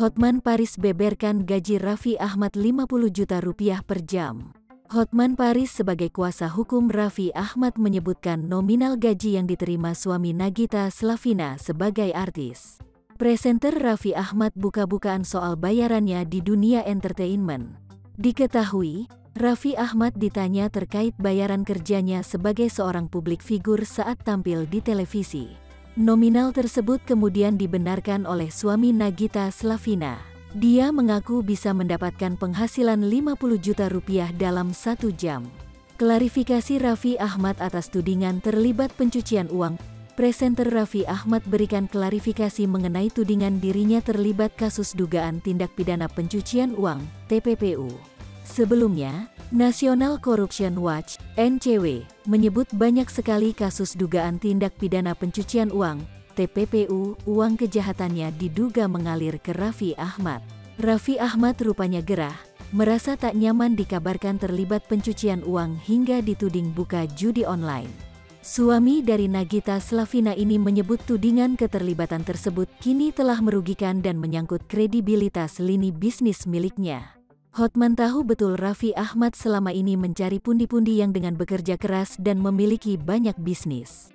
Hotman Paris beberkan gaji Raffi Ahmad Rp50 juta per jam. Hotman Paris sebagai kuasa hukum Raffi Ahmad menyebutkan nominal gaji yang diterima suami Nagita Slavina sebagai artis. Presenter Raffi Ahmad buka-bukaan soal bayarannya di dunia entertainment. Diketahui, Raffi Ahmad ditanya terkait bayaran kerjanya sebagai seorang publik figur saat tampil di televisi. Nominal tersebut kemudian dibenarkan oleh suami Nagita Slavina. Dia mengaku bisa mendapatkan penghasilan Rp50 juta dalam 1 jam. Klarifikasi Raffi Ahmad atas tudingan terlibat pencucian uang. Presenter Raffi Ahmad berikan klarifikasi mengenai tudingan dirinya terlibat kasus dugaan tindak pidana pencucian uang, TPPU. Sebelumnya, National Corruption Watch, NCW, menyebut banyak sekali kasus dugaan tindak pidana pencucian uang, TPPU, uang kejahatannya diduga mengalir ke Raffi Ahmad. Raffi Ahmad rupanya gerah, merasa tak nyaman dikabarkan terlibat pencucian uang hingga dituding buka judi online. Suami dari Nagita Slavina ini menyebut tudingan keterlibatan tersebut kini telah merugikan dan menyangkut kredibilitas lini bisnis miliknya. Hotman tahu betul Raffi Ahmad selama ini mencari pundi-pundi yang dengan bekerja keras dan memiliki banyak bisnis.